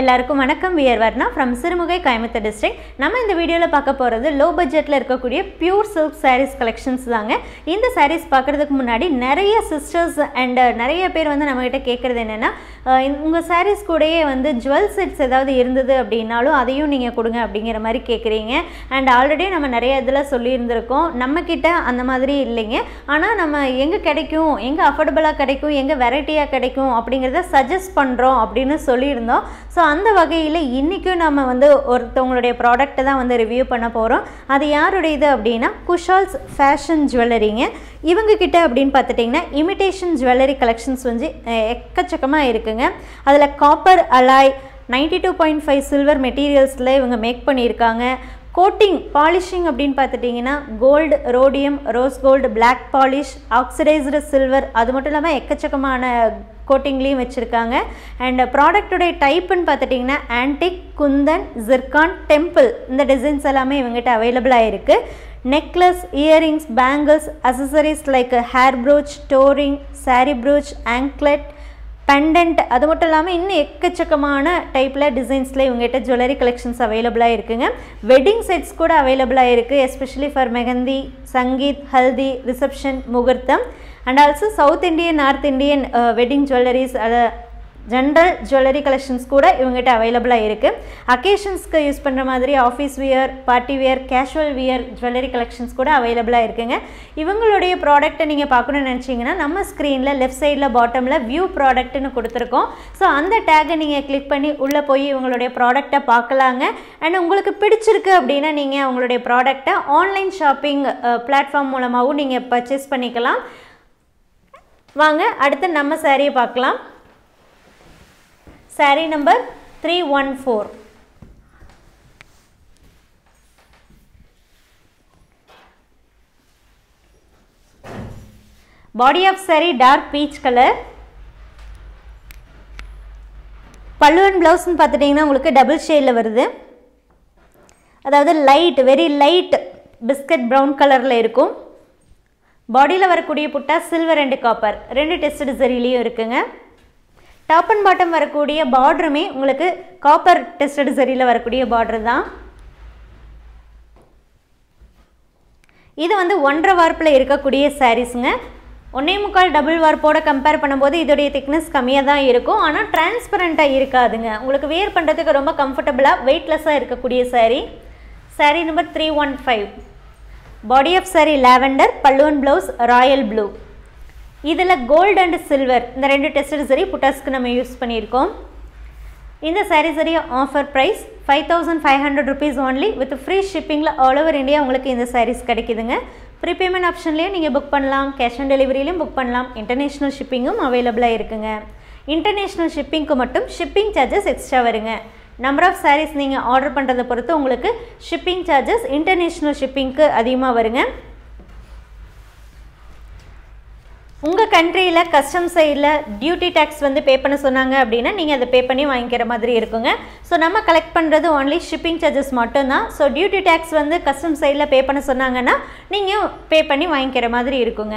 எல்லாருக்கும் வணக்கம். We're Varna from Sirumugai காயமத்த டிஸ்ட்ரிக்ட். நம்ம இந்த வீடியோல பார்க்க போறது லோ பட்ஜெட்ல இருக்கக்கூடிய பியூர் silk sarees கலெக்ஷன்ஸ் தாங்க. இந்த sarees பார்க்கிறதுக்கு முன்னாடி நிறைய சிஸ்டர்ஸ் அண்ட் நிறைய பேர் வந்து நம்மகிட்ட கேக்குறது என்னன்னா, உங்க sarees கூடயே வந்து ஜுவல் செட்ஸ் ஏதாவது இருந்தது அப்படினாலும் அதையும் நீங்க கொடுங்க அப்படிங்கிற மாதிரி கேக்குறீங்க. அண்ட் ஆல்ரெடி நம்ம நிறைய இதெல்லாம் சொல்லி இருந்திருக்கோம். நம்ம கிட்ட அந்த மாதிரி இல்லைங்க. ஆனா நம்ம எங்க கிடைக்கும், எங்க அஃபோர்டபிளா கிடைக்கும், எங்க வெரைட்டியா கிடைக்கும் அப்படிங்கறத சஜஸ்ட் பண்றோம் அப்படினு சொல்லி இருந்தோம். அந்த வகையில் இன்னைக்கு நாம வந்து ஒருத்தவங்களுடைய ப்ராடக்ட்டை தான் வந்து ரிவ்யூ பண்ண போகிறோம். அது யாருடைய இது அப்படின்னா குஷால்ஸ் ஃபேஷன் ஜுவல்லரிங்க. இவங்க கிட்ட அப்படின்னு பார்த்துட்டிங்கன்னா இமிட்டேஷன் ஜுவல்லரி கலெக்ஷன்ஸ் வந்து எக்கச்சக்கமாக இருக்குங்க. அதில் காப்பர் அலாய் 92.5 சில்வர் மெட்டீரியல்ஸில் இவங்க மேக் பண்ணியிருக்காங்க. கோட்டிங் பாலிஷிங் அப்படின்னு பார்த்துட்டிங்கன்னா gold, rhodium, rose gold, black polish, oxidised silver, அது மட்டும் இல்லாமல் எக்கச்சக்கமான கோட்டிங்லேயும் வச்சுருக்காங்க. அண்ட் ப்ராடக்டோடைய டைப்புன்னு பார்த்துட்டிங்கன்னா ஆன்டிக், குந்தன், ஜிர்கான், டெம்பிள், இந்த டிசைன்ஸ் எல்லாமே இவங்ககிட்ட அவைலபிளாக இருக்குது. Necklace, earrings, bangles, accessories like hair brooch, toe ring, saree brooch, anklet, pendant, அது மட்டும் இல்லாமல் இன்னும் எக்கச்சக்கமான டைப்பில் டிசைன்ஸில் இவங்ககிட்ட ஜுவல்லரி கலெக்ஷன்ஸ் அவைலபிளாக இருக்குங்க. வெட்டிங் செட்ஸ் கூட அவைலபிளாக இருக்குது, especially for mehndi, sangeet, haldi, reception, முகூர்த்தம். And also south Indian, north Indian wedding jewelleries, அது ஜென்ரல் ஜுவல்லரி கலெக்ஷன்ஸ் கூட இவங்ககிட்ட அவைலபிளாக இருக்குது. அக்கேஷன்ஸ்க்கு யூஸ் பண்ணுற மாதிரி office wear, party wear, casual wear jewellery collections கூட அவைலபிளாக இருக்குங்க. இவங்களுடைய ப்ராடக்ட்டை நீங்கள் பார்க்கணுன்னு நினச்சிங்கன்னா நம்ம ஸ்க்ரீனில் லெஃப்ட் சைடில் பாட்டமில் வியூ ப்ராடக்ட்னு கொடுத்துருக்கோம். ஸோ அந்த டேகை நீங்கள் கிளிக் பண்ணி உள்ளே போய் இவங்களுடைய ப்ராடக்ட்டை பார்க்கலாங்க. அண்ட் உங்களுக்கு பிடிச்சிருக்கு அப்படின்னா நீங்கள் அவங்களுடைய ப்ராடக்ட்டை ஆன்லைன் ஷாப்பிங் பிளாட்ஃபார்ம் மூலமாகவும் நீங்கள் பர்ச்சேஸ் பண்ணிக்கலாம். வாங்க அடுத்து நம்ம சாரியை பார்க்கலாம். Saree number 314. Body of saree dark peach color. Pallu and blouse nu paathutingna ungalku double shade la varudhu, adhaavadhu light, very light biscuit brown color la irukum. Body la varakkudiya putta silver and copper rendu tested saree-liyum irukkenga. Top and bottom வரக்கூடிய பார்டருமே உங்களுக்கு copper tested ஜரியில் வரக்கூடிய border தான். இது வந்து 1.5 வார்ப்பில் இருக்கக்கூடிய சாரீஸுங்க. 1.25 double வார்ப்போட compare பண்ணும்போது இதோடைய திக்னஸ் கம்மியாக தான் இருக்கும். ஆனால் டிரான்ஸ்பரண்ட்டாக இருக்காதுங்க. உங்களுக்கு வேர் பண்ணுறதுக்கு ரொம்ப கம்ஃபர்டபுளாக வெயிட்லெஸ்ஸாக இருக்கக்கூடிய saree. Saree number 315. Body of saree lavender, பல்லுவன் ப்ளவுஸ் ராயல் ப்ளூ. இதில் கோல்டு அண்ட் சில்வர் இந்த ரெண்டு டெஸ்டட் சரி புட்டாஸ்க்கு நம்ம யூஸ் பண்ணியிருக்கோம். இந்த saree offer price 5500 rupees only with free ஷிப்பிங்கில் ஆல் ஓவர் இந்தியா உங்களுக்கு இந்த சாரீஸ் கிடைக்குதுங்க. ப்ரீபேமெண்ட் ஆப்ஷன்லேயும் நீங்கள் புக் பண்ணலாம், கேஷ் ஆன் டெலிவரியிலையும் புக் பண்ணலாம். இன்டர்நேஷ்னல் ஷிப்பிங்கும் அவைலபிளாக இருக்குங்க. இன்டர்நேஷ்னல் ஷிப்பிங்க்கு மட்டும் ஷிப்பிங் சார்ஜஸ் எக்ஸ்ட்ரா வருங்க. நம்பர் ஆஃப் சாரீஸ் நீங்கள் ஆர்டர் பண்ணுறதை பொறுத்து உங்களுக்கு ஷிப்பிங் சார்ஜஸ் இன்டர்நேஷ்னல் ஷிப்பிங்க்கு அதிகமாக வருங்க. உங்கள் கண்ட்ரியில் கஸ்டம் சைடில் டியூட்டி டேக்ஸ் வந்து பே பண்ண சொன்னாங்க அப்படின்னா நீங்கள் அதை பே பண்ணி வாங்கிக்கிற மாதிரி இருக்குங்க. ஸோ நம்ம கலெக்ட் பண்ணுறது ஒன்லி ஷிப்பிங் சார்ஜஸ் மட்டும்தான். ஸோ டியூட்டி டேக்ஸ் வந்து கஸ்டம் சைடில் பே பண்ண சொன்னாங்கன்னா நீங்கள் பே பண்ணி வாங்கிக்கிற மாதிரி இருக்குங்க.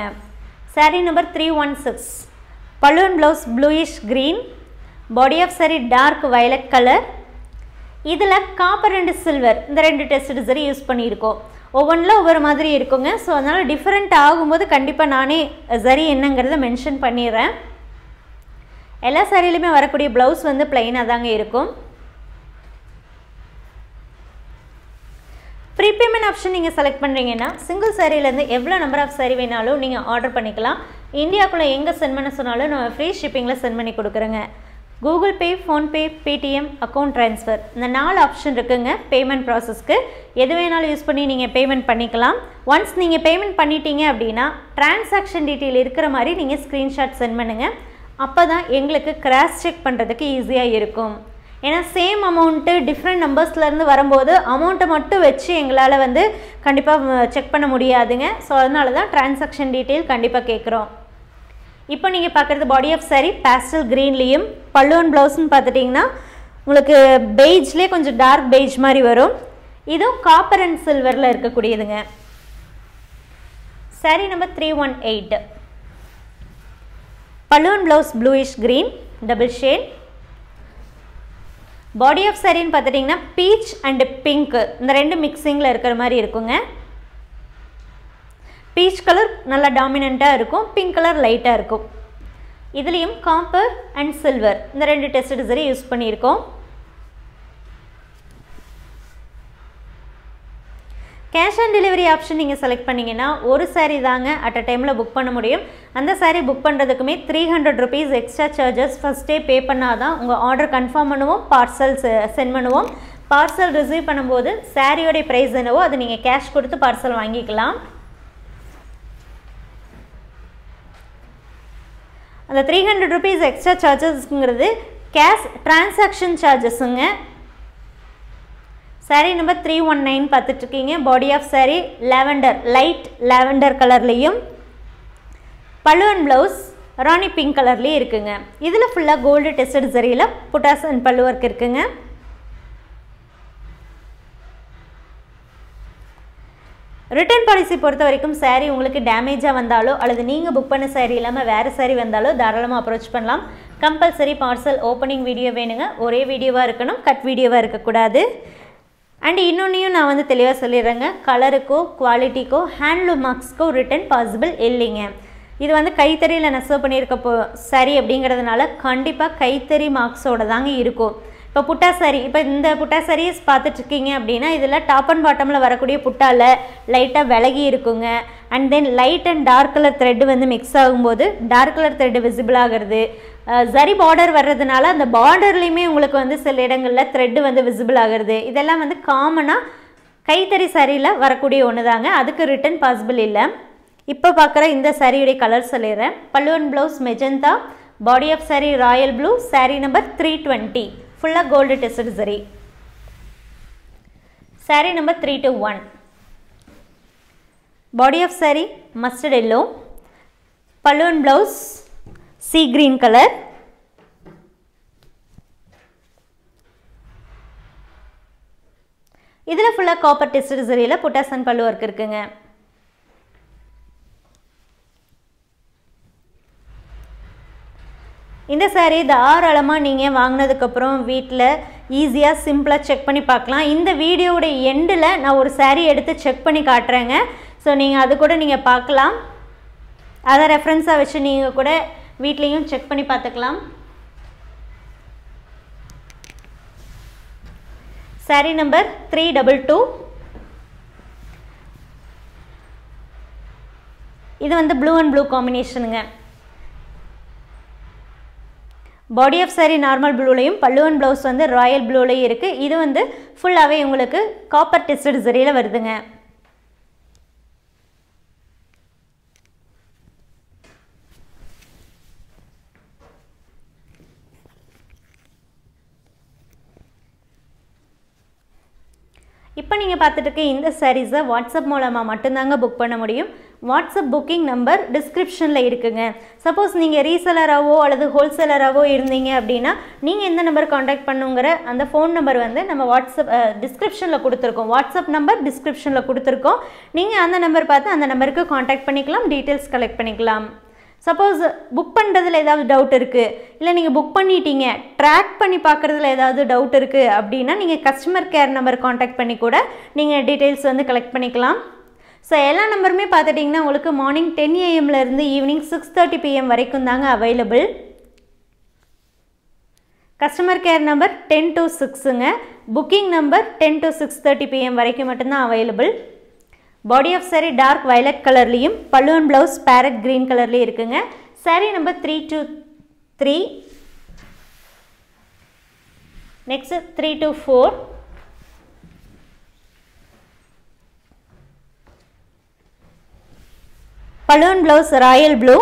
Saree number 316. Balloon blouse bluish green. Body of saree dark violet colour. இதில் காப்பர் அண்ட் சில்வர் இந்த ரெண்டு டெஸ்ட் சரி யூஸ் பண்ணியிருக்கோம். ஒவ்வொன்றில் ஒவ்வொரு மாதிரி இருக்குங்க. ஸோ அதனால் டிஃப்ரெண்ட் ஆகும்போது கண்டிப்பாக நானே சரி என்னங்கிறத மென்ஷன் பண்ணிடுறேன். எல்லா சரியிலுமே வரக்கூடிய ப்ளவுஸ் வந்து பிளைனாக தாங்க இருக்கும். ப்ரீபேமெண்ட் ஆப்ஷன் நீங்கள் செலக்ட் பண்ணுறீங்கன்னா சிங்கிள் சாரியிலேருந்து எவ்வளோ நம்பர் ஆஃப் சாரி வேணாலும் நீங்கள் ஆர்டர் பண்ணிக்கலாம். இந்தியாவுக்குள்ளே எங்கே சென்ட் பண்ண சொன்னாலும் நம்ம ஃப்ரீ ஷிப்பிங்கில் சென்ட் பண்ணி கொடுக்குறோங்க. Google Pay, PhonePe, Paytm, account transfer இந்த 4 ஆப்ஷன் இருக்குங்க. பேமெண்ட் ப்ராசஸ்க்கு எது வேணாலும் யூஸ் பண்ணி நீங்கள் பேமெண்ட் பண்ணிக்கலாம். ஒன்ஸ் நீங்கள் பேமெண்ட் பண்ணிட்டீங்க அப்படின்னா டிரான்சாக்ஷன் டீட்டெயில் இருக்கிற மாதிரி நீங்கள் ஸ்க்ரீன்ஷாட் சென்ட் பண்ணுங்கள். அப்போ தான் எங்களுக்கு கிராஸ் செக் பண்ணுறதுக்கு ஈஸியாக இருக்கும். ஏன்னா சேம் அமௌண்ட்டு டிஃப்ரெண்ட் நம்பர்ஸ்லேருந்து வரும்போது அமௌண்ட்டை மட்டும் வச்சு எங்களால் வந்து கண்டிப்பாக செக் பண்ண முடியாதுங்க. ஸோ அதனால தான் டிரான்சாக்ஷன் டீட்டெயில் கண்டிப்பாக கேட்குறோம். இப்போ நீங்கள் பார்க்குறது பாடி ஆஃப் சாரி பேஸ்டல் க்ரீன்லேயும் பல்லுவன் ப்ளவுஸ்ன்னு பார்த்துட்டிங்கன்னா உங்களுக்கு பெய்ஜ்லேயே கொஞ்சம் டார்க் பெய்ஜ் மாதிரி வரும். இதுவும் காப்பர் அண்ட் சில்வரில் இருக்கக்கூடியதுங்க. சாரி நம்பர் 318. பல்லுவன் blouse bluish green double shade. body of saree பாத்தீங்கன்னா peach and pink இந்த ரெண்டு மிக்ஸிங்ல இருக்கிற மாதிரி இருக்குங்க. Peach color நல்லா டாமினன்ட்டா இருக்கும், pink color லைட்டா இருக்கும். இதுலயும் copper and silver இந்த ரெண்டு டெஸ்டட் சரி யூஸ் பண்ணியிருக்கோம். Cash and delivery option நீங்க select பண்ணீங்கன்னா ஒரு saree தாங்க at a timeல book பண்ண முடியும். அந்த saree book பண்றதுக்குமே 300 rupees extra charges first day pay பண்ணாதான் உங்க order confirm பண்ணுவோம், parcel send பண்ணுவோம். Parcel receive பண்ணும்போது saree ஓட price என்னவோ அது நீங்க cash கொடுத்து parcel வாங்கிக்கலாம். அந்த 300 rupees extra chargesங்கிறது cash transaction chargesங்க. Saree number 319 பார்த்துட்டிருக்கீங்க. Body of saree lavender, light lavender கலர்லயும் pallu and blouse Rani pink கலர்லயே இருக்குங்க. இதுல ஃபுல்லா gold tested zariயில putas and pallu work இருக்குங்க. Return policy பொறுத்த வரைக்கும் saree உங்களுக்கு டேமேஜா வந்தாலோ அல்லது நீங்க புக் பண்ண saree இல்லாம வேற saree வந்தாலோ தாராளமா அப்ரோச் பண்ணலாம். கம்பல்சரி பார்சல் ஓபனிங் வீடியோ வேணுங்க. ஒரே வீடியோவா இருக்கணும், கட் வீடியோவா இருக்க கூடாது. And இன்னொன்னையும் நான் வந்து தெளிவா சொல்லிறேங்க. கலருக்கோ குவாலிட்டிக்கோ ஹேண்ட்லூம் மார்க்ஸ்க்கோ ரிட்டர்ன் பாசிபிள் இல்லைங்க. இது வந்து கைத்தறியில நெசவு பண்ணியிருக்க saree அப்படிங்கிறதுனால கண்டிப்பா கைத்தறி மார்க்ஸோட தாங்க இருக்கும். இப்போ புட்டா saree இப்போ இந்த புட்டா sarees பார்த்துட்டு இருக்கீங்க அப்படினா இதெல்லாம் டாப் அண்ட் பாட்டம்ல வரக்கூடிய புட்டால லைட்டா விலகி இருக்குங்க. And then light and dark colour thread வந்து mix ஆகும்போது டார்க் கலர் thread விசிபிள் ஆகிறது. சரி border வர்றதுனால அந்த borderலயுமே உங்களுக்கு வந்து சில இடங்கள்ல thread வந்து விசிபிள் ஆகிறது. இதெல்லாம் வந்து காமனா கைத்தறி sareeல வரக்கூடிய ஒண்ணுதாங்க. அதுக்கு ரிட்டர்ன் பாசிபிள் இல்ல. இப்போ பார்க்கற இந்த saree-யோட கலர் சொல்லிறேன். pallu and blouse magenta, body of saree royal blue, saree number 320. Full of gold tested saree. Saree number 321. Body of saree mustard yellow. Pallu and blouse sea green color. Idhula full of copper tested saree la putas and pallu work irukkenga. இந்த saree தாராளமா நீங்க வாங்குனதுக்கு அப்புறம் வீட்ல ஈஸியா சிம்பிளா check பண்ணி பார்க்கலாம். இந்த வீடியோவோட எண்ட்ல நான் ஒரு saree எடுத்து செக் பண்ணி காட்றேங்க. சோ நீங்க அது கூட நீங்க பார்க்கலாம். அத ரெஃபரன்ஸா வச்சு நீங்க கூட வீட்லயும் செக் பண்ணி பார்த்துக்கலாம். saree number 322. இது வந்து blue and blue combinationங்க. Body of saree normal blue லையும் pallu and blouse வந்து royal blue ல இருக்கு. இது வந்து ஃபுல்லாவே உங்களுக்கு copper tested zariயில வருதுங்க. இப்போ நீங்க பார்த்துட்டு இருக்க இந்த sarees-ஐ WhatsApp மூலமா மட்டும் தாங்க புக் பண்ண முடியும். WhatsApp booking number description-ல இருக்குங்க. Suppose நீங்க ரீசெல்லராவோ அல்லது ஹோல்சேலராவோ இருந்தீங்க அப்படினா நீங்க இந்த நம்பர் கான்டாக்ட் பண்ணுங்கற அந்த ஃபோன் நம்பர் வந்து நம்ம WhatsApp description-ல கொடுத்திருக்கோம். WhatsApp நம்பர் description-ல கொடுத்திருக்கோம். நீங்க அந்த நம்பர் பார்த்து அந்த நம்பருக்கு கான்டாக்ட் பண்ணிக்கலாம், டீடைல்ஸ் கலெக்ட் பண்ணிக்கலாம். Suppose book பண்றதுல ஏதாவது டவுட் இருக்கு இல்ல நீங்க book பண்ணிட்டீங்க ட்ராக் பண்ணி பார்க்கிறதுல ஏதாவது டவுட் இருக்கு அப்படினா நீங்க கஸ்டமர் கேர் நம்பர் கான்டாக்ட் பண்ணி கூட நீங்க டீடைல்ஸ் வந்து கலெக்ட் பண்ணிக்கலாம். சோ எல்லா நம்பருமே பார்த்துட்டீங்கன்னா உங்களுக்கு மார்னிங் 10 AM ல இருந்து ஈவினிங் 6:30 PM வரைக்கும் தாங்க அவேilable. கஸ்டமர் கேர் நம்பர் 10 to 6ங்க. booking number 10 to 6:30 PM வரைக்கும் மட்டும் தான் available. Body of saree dark violet colorலயும் pallu and blouse parrot green colorலயே இருக்குங்க. saree number 323. next 324. pallu and blouse royal blue.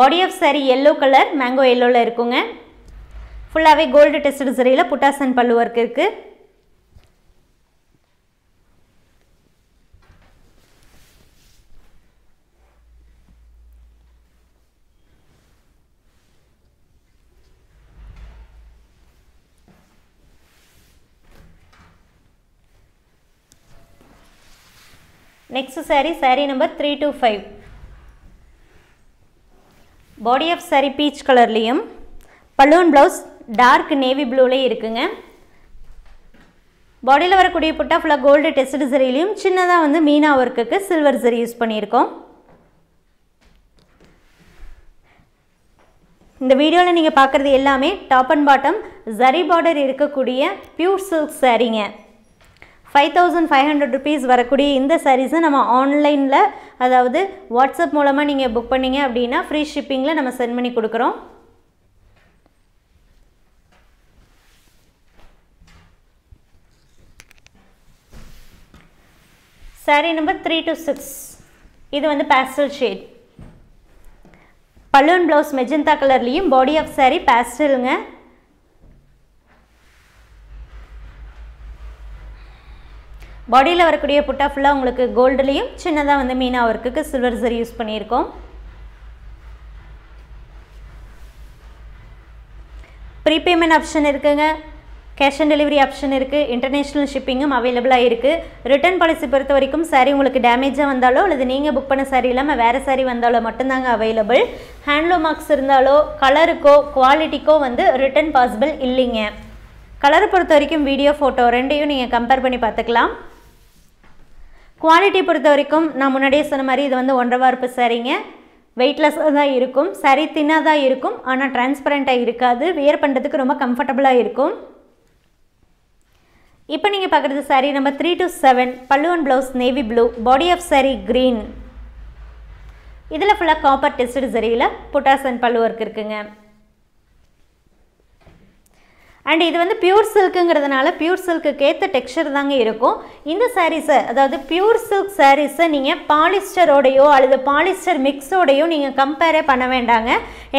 body of saree yellow color mango yellow ல இருக்குங்க. ஃபுல்லாவே gold tested சரியில buttas and pallu work இருக்கு. Next saree number 325. Body of saree peach color liyum. Palloon blouse dark navy blue le irukkunga. Body la varakudi putta full gold tested saree liyum. Chinna da vandu meena work ku silver saree use pannirkom. In the video, you can see top and bottom zari border pure silk saree. 5,500 rupees in the sarees online la, WhatsApp மூலமா நீங்க book பண்ணீங்க அப்படினா free shipping la நம்ம send பண்ணி கொடுக்கிறோம். Saree number 3 to 6. இது வந்து pastel shade. Pallu and blouse magenta color liyum, body of saree pastel nga. Body la varukkudiya putta fulla ungalku gold liyum, chinnada vandu meena varukku silver saree use pannirkom. Prepayment option irukkenga, cash and delivery option irukku, international shipping available ah irukku. Return policy பொறுத்த வரைக்கும் saree உங்களுக்கு damage வந்தாலோ அல்லது நீங்க book பண்ண saree இல்லாம வேற saree வந்தாலோ மட்டும் தான் available. Handloom marks இருந்தாலோ கலருக்கோ குவாலிட்டிக்கோ வந்து return possible இல்லைங்க. கலர் பொறுத்த வரைக்கும் வீடியோ போட்டோ ரெண்டையும் நீங்க கம்பேர் பண்ணி பார்த்துக்கலாம். குவாலிட்டி பொறுத்த வரைக்கும் நான் முன்னாடியே சொன்ன மாதிரி இது வந்து 1.5 சாரீங்க. வெயிட்லெஸ்ஸா தான் இருக்கும், சாரி தின்னா தான் இருக்கும், ஆனா ட்ரான்ஸ்பரண்டா இருக்காது, வியர் பண்றதுக்கு ரொம்ப கம்ஃபர்ட்டபிளா இருக்கும். இப்போ நீங்க பார்க்குறது saree number 3 to 7, pallu and blouse navy blue, body of saree green. இதுல ஃபுல்லா copper tested ஜரியில buttas and pallu work இருக்குங்க. And இது வந்து pure silkங்கிறதுனால pure silk க்கு ஏத்த டெக்ஸ்சர் தாங்க இருக்கும். இந்த sarees அதாவது pure silk sarees நீங்க பாலிஸ்டர் ஓடயோ அல்லது பாலிஸ்டர் mix ஓடயோ நீங்க கம்பேர் பண்ண வேண்டாங்க.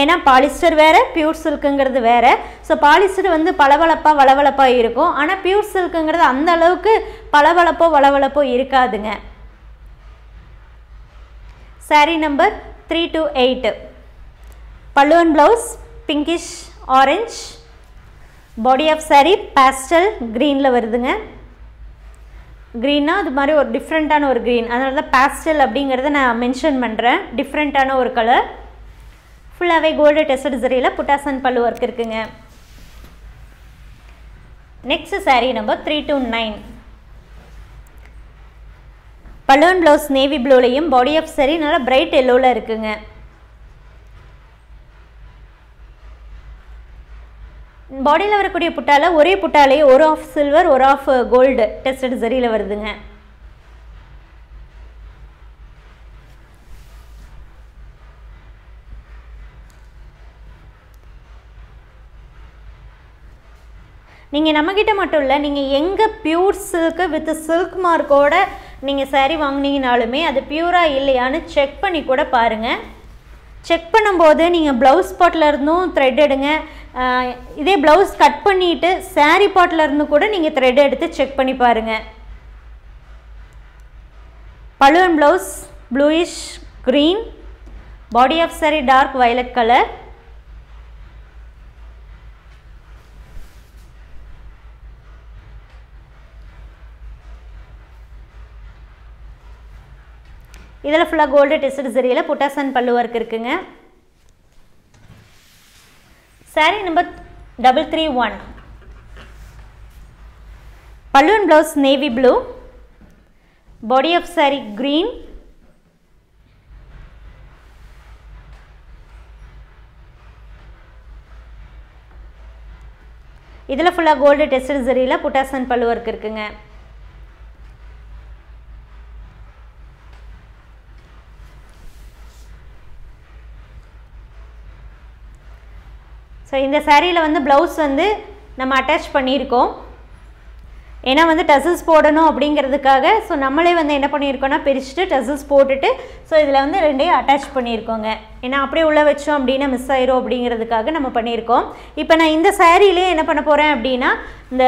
ஏனா பாலிஸ்டர் வேற pure silkங்கிறது வேற. சோ பாலிஸ்டர் வந்து பளபளப்பா வளவளப்பா இருக்கும். ஆனா pure silkங்கிறது அந்த அளவுக்கு பளபளப்போ வளவளப்போ இருக்காதுங்க. Saree number 3 to 8. Pallu and blouse pinkish orange. Body of saree pastel green la varudunga. Green na adu mari or different ana or green adanalada pastel abingiradha na mention pandren different ana or color full away gold tested saree la puttas and pallu work irukenga. Next saree number 3 to 9, pallu and blouse navy blue layum, body of saree nalla bright yellow la irukenga. Body la varukkudiya puttala ore puttale or half silver or half gold tested zari la varudunga. நீங்க நம்ம கிட்ட மட்டும் இல்ல, நீங்க எங்க pure silk with silk mark ஓட நீங்க saree வாங்குனீங்கனாலுமே அது பியூரா இல்லையான்னு செக் பண்ணி கூட பாருங்க. செக் பண்ணும்போது நீங்க ப்ளவுஸ் பாட்ல இருந்தும் thread எடுங்க, இதே ப்ளவுஸ் கட் பண்ணிட்டு சாரி பாட்ல இருந்து கூட நீங்க thread எடுத்து செக் பண்ணி பாருங்க. pallu and blouse bluish green, body of saree dark violet color. இதெல்லாம் ஃபுல்லா கோல்ட் டெஸ்ட் ஜரியில புட்டாசன் பல்லு வர்க் இருக்குங்க. Saree number 331, pallu and blouse navy blue, body of saree green. இதெல்லாம் ஃபுல்லா கோல்ட் டெஸ்ட் ஜரியில புட்டாசன் பல்லு வர்க் இருக்குங்க. So in the saree la vandu blouse vandu nama attach பண்ணிருக்கோம். ஏனா வந்து tassels போடணும் அப்படிங்கிறதுக்காக சோ நம்மளே வந்து என்ன பண்ணிருக்கோம்னா பிரிச்சிட்டு tassels போட்டுட்டு சோ இதல வந்து ரெண்டையும் attach பண்ணிருக்கோங்க. ஏனா அப்படியே உள்ள வெச்சோம் அப்படினா மிஸ் ஆயிரும் அப்படிங்கிறதுக்காக நம்ம பண்ணிருக்கோம். இப்போ நான் இந்த saree-ல என்ன பண்ண போறேன் அப்படினா இந்த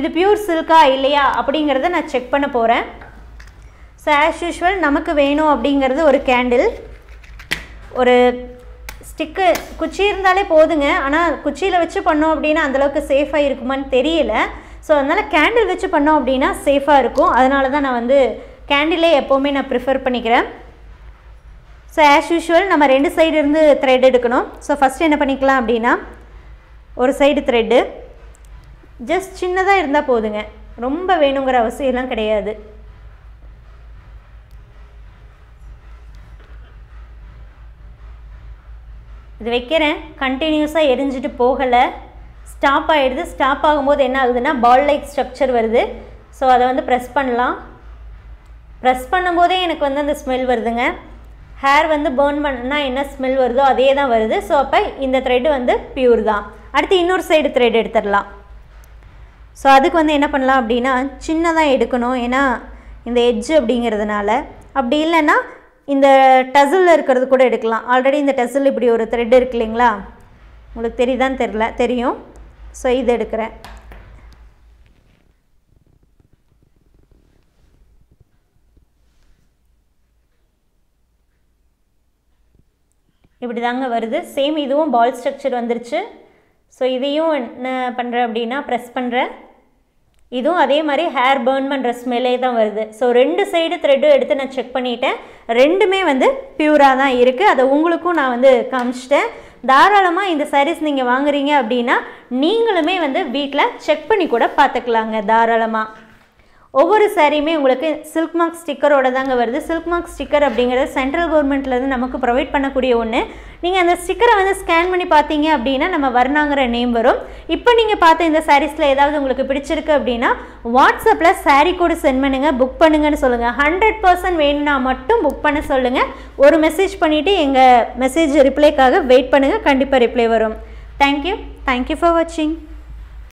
இது pure silk ஆ இல்லையா அப்படிங்கறதை நான் செக் பண்ண போறேன். சோ as usual நமக்கு வேணும் அப்படிங்கிறது ஒரு கேண்டில், ஒரு ஸ்டிக் குச்சி இருந்தாலே போதுங்க. ஆனா குச்சியில வச்சு பண்ணோம் அப்படினா அந்த அளவுக்கு சேஃபா இருக்குமான்னு தெரியல. சோ அதனால கேண்டில் வச்சு பண்ணோம் அப்படினா சேஃபா இருக்கும். அதனால தான் நான் வந்து கேண்டிலே எப்பவுமே நான் பிரெஃபர் பண்ணிக்கிறேன். So as usual, நம்ம ரெண்டு சைடு இருந்து thread எடுக்கணும். So first என்ன பண்ணிக்கலாம் அப்படினா ஒரு சைடு thread just சின்னதா இருந்தா போதுங்க. ரொம்ப வேணும்ங்கற அவசியம் எல்லாம் கிடையாது. இது வைக்கிறேன் கண்டினியூஸா எரிஞ்சிட்டு போகல ஸ்டாப் ஆயிடுது. ஸ்டாப் ஆகும்போது என்ன ஆகுதுன்னா ball like structure வருது. So அத வந்து press பண்ணலாம். Press பண்ணும்போதே எனக்கு வந்து அந்த smell வருதுங்க. Hair வந்து burn பண்ணா என்ன smell வருதோ அதே தான் வருது. So அப்ப இந்த thread வந்து pure தான். அடுத்து இன்னொரு சைடு thread எடுத்துறலாம். So அதுக்கு வந்து என்ன பண்ணலாம் அப்படினா சின்னதா எடுக்கணும். ஏனா இந்த edge அப்படிங்கிறதுனால அப்படி இல்லனா இந்த tassel இருக்குது கூட எடுக்கலாம். ஆல்ரெடி இந்த tassel இப்படி ஒரு thread இருக்குலீங்களா? உங்களுக்கு தெரியுதான் தெரியல தெரியும். So இது எடுக்கறேன். இப்படி தாங்க வருது. சேம் இதுவும் ball structure வந்திருச்சு. So இதையும் என்ன பண்ற அப்படினா press பண்றேன். இதுவும் அதே மாதிரி hair burn பண்ற ஸ்மெல்லே தான் வருது. So ரெண்டு சைடு thread எடுத்து நான் செக் பண்ணிட்டேன். ரெண்டுமே வந்து பியூரா தான் இருக்கு. அத உங்களுக்கும் நான் வந்து காமிச்சிட்டேன். தாராளமா இந்த sarees நீங்க வாங்குறீங்க அப்படினா நீங்களுமே வந்து வீட்ல செக் பண்ணி கூட பார்த்துக்கலாம்ங்க தாராளமா. ஒவ்வொரு சாரியுமே உங்களுக்கு silk mark sticker ஓட தாங்க வருது. Silk mark sticker அப்படிங்கிறது சென்ட்ரல் கவர்மெண்ட்ல இருந்து நமக்கு ப்ரொவைட் பண்ணக்கூடிய ஒன்னு. நீங்க அந்த ஸ்டிக்கரை வந்து ஸ்கேன் பண்ணி பாத்தீங்க அப்படினா நம்ம வர்ணாங்கற நேம் வரும். இப்போ நீங்க பார்த்த இந்த sareesல ஏதாவது உங்களுக்கு பிடிச்சிருக்கு அப்படினா WhatsAppல saree code சென்ட் பண்ணுங்க, புக் பண்ணுங்கன்னு சொல்லுங்க. 100% வேணும்னா மட்டும் புக் பண்ண சொல்லுங்க. ஒரு மெசேஜ் பண்ணிட்டு எங்க மெசேஜ் ரிப்ளைக்காக வெயிட் பண்ணுங்க. கண்டிப்பா ரிப்ளை வரும். Thank you. Thank you for watching.